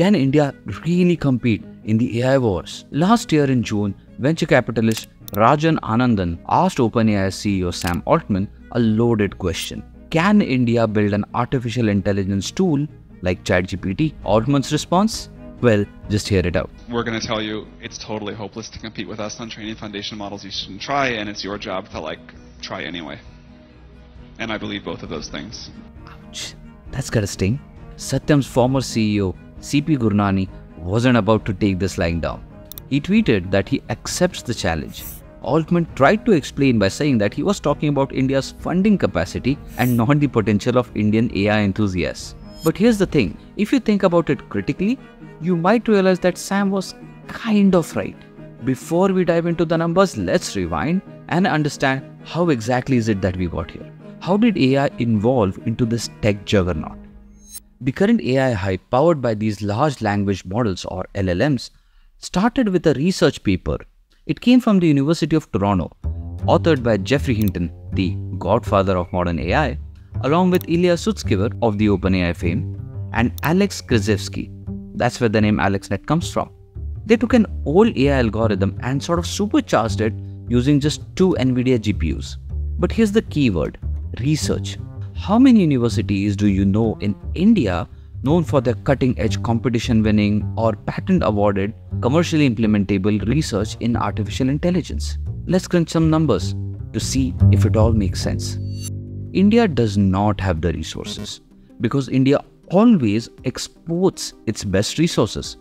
Can India really compete in the AI wars? Last year in June, venture capitalist Rajan Anandan asked OpenAI CEO Sam Altman a loaded question. Can India build an artificial intelligence tool like ChatGPT? Altman's response? Well, just hear it out. We're going to tell you it's totally hopeless to compete with us on training foundation models you shouldn't try, and it's your job to try anyway. And I believe both of those things. Ouch, that's got a sting. Satyam's former CEO, CP Gurnani, wasn't about to take this lying down. He tweeted that he accepts the challenge. Altman tried to explain by saying that he was talking about India's funding capacity and not the potential of Indian AI enthusiasts. But here's the thing, if you think about it critically, you might realize that Sam was kind of right. Before we dive into the numbers, let's rewind and understand how exactly is it that we got here. How did AI evolve into this tech juggernaut? The current AI hype powered by these large language models or LLMs started with a research paper. It came from the University of Toronto, authored by Geoffrey Hinton, the godfather of modern AI, along with Ilya Sutskever of the OpenAI fame and Alex Krizhevsky. That's where the name AlexNet comes from. They took an old AI algorithm and sort of supercharged it using just 2 NVIDIA GPUs. But here's the key word, research. How many universities do you know in India known for their cutting-edge competition-winning or patent-awarded commercially implementable research in artificial intelligence? Let's crunch some numbers to see if it all makes sense. India does not have the resources because India always exports its best resources.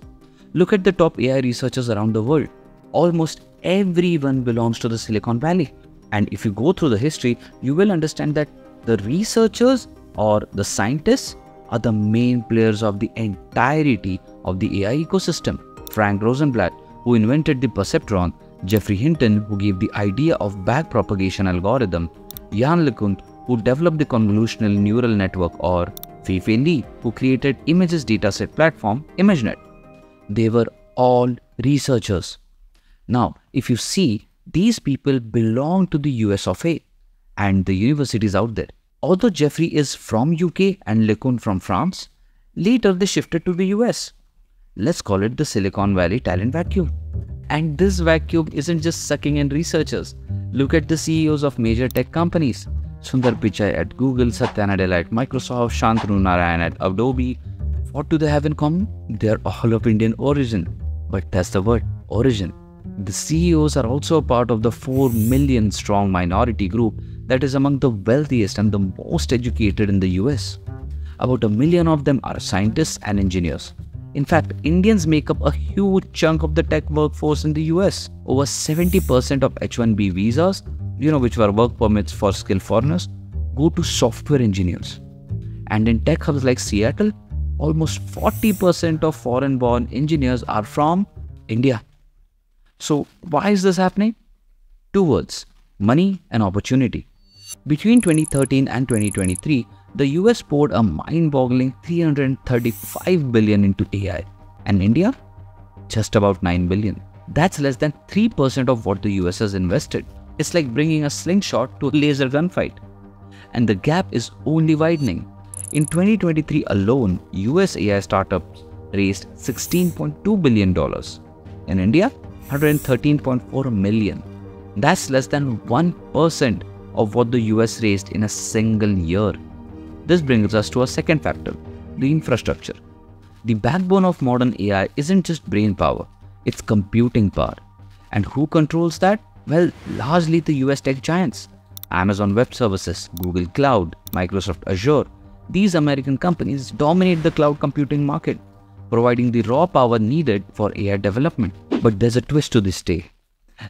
Look at the top AI researchers around the world. Almost everyone belongs to the Silicon Valley. And if you go through the history, you will understand that the researchers or the scientists are the main players of the entirety of the AI ecosystem. Frank Rosenblatt, who invented the perceptron, Geoffrey Hinton, who gave the idea of backpropagation algorithm, Yann LeCun, who developed the convolutional neural network, or Fei-Fei Li, who created images dataset platform ImageNet. They were all researchers. Now, if you see, these people belong to the US of A and the universities out there. Although Geoffrey is from UK and LeCun from France, later they shifted to the US. Let's call it the Silicon Valley talent vacuum. And this vacuum isn't just sucking in researchers. Look at the CEOs of major tech companies. Sundar Pichai at Google, Satya Nadella at Microsoft, Shantanu Narayan at Adobe. What do they have in common? They're all of Indian origin. But that's the word, origin. The CEOs are also a part of the 4 million strong minority group that is among the wealthiest and the most educated in the US. About 1 million of them are scientists and engineers. In fact, Indians make up a huge chunk of the tech workforce in the US. Over 70% of H-1B visas, which were work permits for skilled foreigners, go to software engineers. And in tech hubs like Seattle, almost 40% of foreign-born engineers are from India. So why is this happening? 2 words, money and opportunity. Between 2013 and 2023, the US poured a mind-boggling $335 billion into AI, and India, just about $9 billion. That's less than 3% of what the US has invested. It's like bringing a slingshot to a laser gunfight. And the gap is only widening. In 2023 alone, US AI startups raised $16.2 billion. In India, $113.4 million. That's less than 1% of what the US raised in a single year. This brings us to our second factor, the infrastructure. The backbone of modern AI isn't just brain power, it's computing power. And who controls that? Well, largely the US tech giants. Amazon Web Services, Google Cloud, Microsoft Azure. These American companies dominate the cloud computing market, providing the raw power needed for AI development. But there's a twist to this day.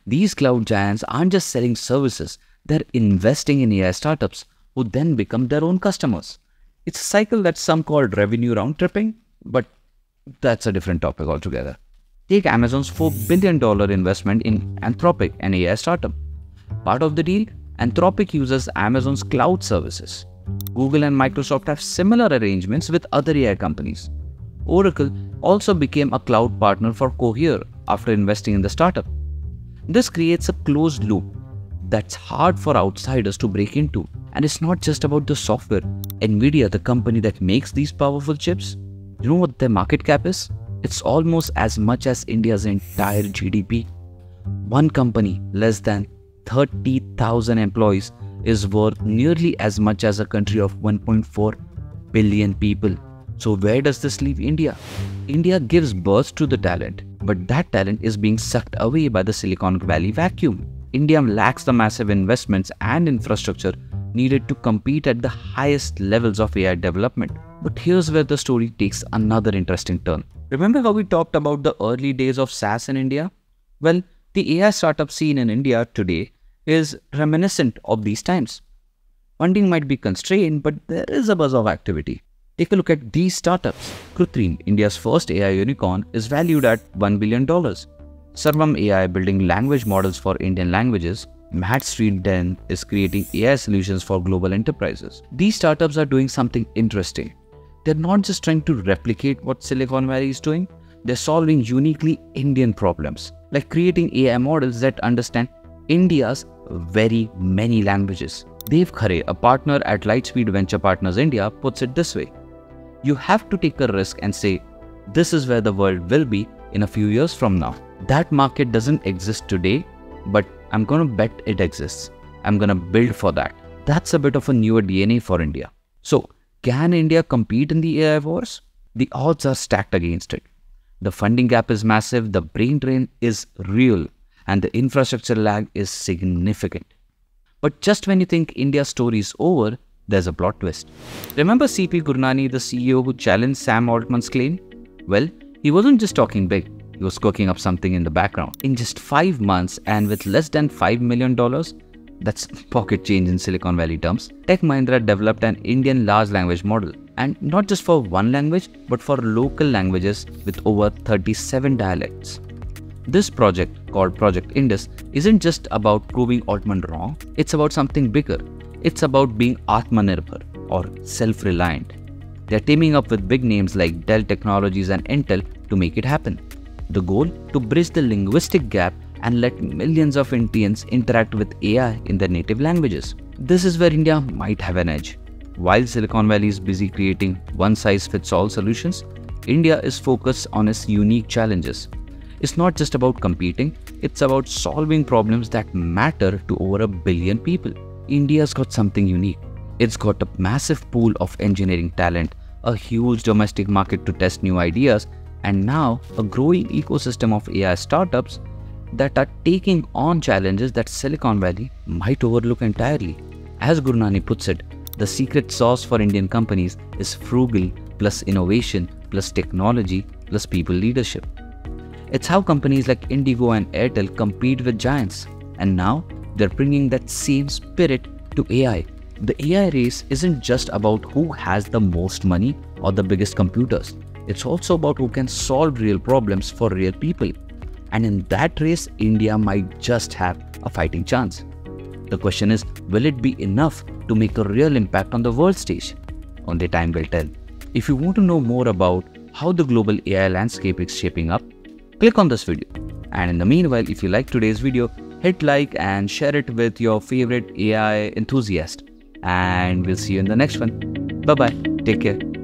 These cloud giants aren't just selling services, they're investing in AI startups who then become their own customers. It's a cycle that some call revenue round-tripping, but that's a different topic altogether. Take Amazon's $4 billion investment in Anthropic, an AI startup. Part of the deal, Anthropic uses Amazon's cloud services. Google and Microsoft have similar arrangements with other AI companies. Oracle also became a cloud partner for Cohere after investing in the startup. This creates a closed loop that's hard for outsiders to break into. And it's not just about the software. NVIDIA, the company that makes these powerful chips, You know what their market cap is? It's almost as much as India's entire GDP. One company, less than 30,000 employees, is worth nearly as much as a country of 1.4 billion people. So where does this leave India? India gives birth to the talent, but that talent is being sucked away by the Silicon Valley vacuum. India lacks the massive investments and infrastructure needed to compete at the highest levels of AI development. But here's where the story takes another interesting turn. Remember how we talked about the early days of SaaS in India? Well, the AI startup scene in India today is reminiscent of these times. Funding might be constrained, but there is a buzz of activity. Take a look at these startups. Krutrim, India's first AI unicorn, is valued at $1 billion. Sarvam AI, building language models for Indian languages. Mad Street Den is creating AI solutions for global enterprises. These startups are doing something interesting. They're not just trying to replicate what Silicon Valley is doing, they're solving uniquely Indian problems, like creating AI models that understand India's very many languages. Dev Khare, a partner at Lightspeed Venture Partners India, puts it this way. You have to take a risk and say, this is where the world will be in a few years from now. That market doesn't exist today, but I'm gonna bet it exists. I'm gonna build for that. That's a bit of a newer DNA for India. So, can India compete in the AI wars? The odds are stacked against it. The funding gap is massive, the brain drain is real, and the infrastructure lag is significant. But just when you think India's story is over, there's a plot twist. Remember CP Gurnani, the CEO who challenged Sam Altman's claim? Well, he wasn't just talking big. He was cooking up something in the background. In just 5 months and with less than $5 million, that's pocket change in Silicon Valley terms, Tech Mahindra developed an Indian large language model. And not just for one language, but for local languages with over 37 dialects. This project, called Project Indus, isn't just about proving Altman wrong, it's about something bigger. It's about being Atmanirbhar, or self-reliant. They're teaming up with big names like Dell Technologies and Intel to make it happen. The goal? To bridge the linguistic gap and let millions of Indians interact with AI in their native languages. This is where India might have an edge. While Silicon Valley is busy creating one-size-fits-all solutions, India is focused on its unique challenges. It's not just about competing, it's about solving problems that matter to over a billion people. India's got something unique. It's got a massive pool of engineering talent, a huge domestic market to test new ideas, and now a growing ecosystem of AI startups that are taking on challenges that Silicon Valley might overlook entirely. As Gurnani puts it, the secret sauce for Indian companies is frugal plus innovation plus technology plus people leadership. It's how companies like Indigo and Airtel compete with giants, and now they're bringing that same spirit to AI. The AI race isn't just about who has the most money or the biggest computers. It's also about who can solve real problems for real people. And in that race, India might just have a fighting chance. The question is, will it be enough to make a real impact on the world stage? Only time will tell. If you want to know more about how the global AI landscape is shaping up, click on this video. And in the meanwhile, if you like today's video, hit like and share it with your favorite AI enthusiast. And we'll see you in the next one. Bye-bye. Take care.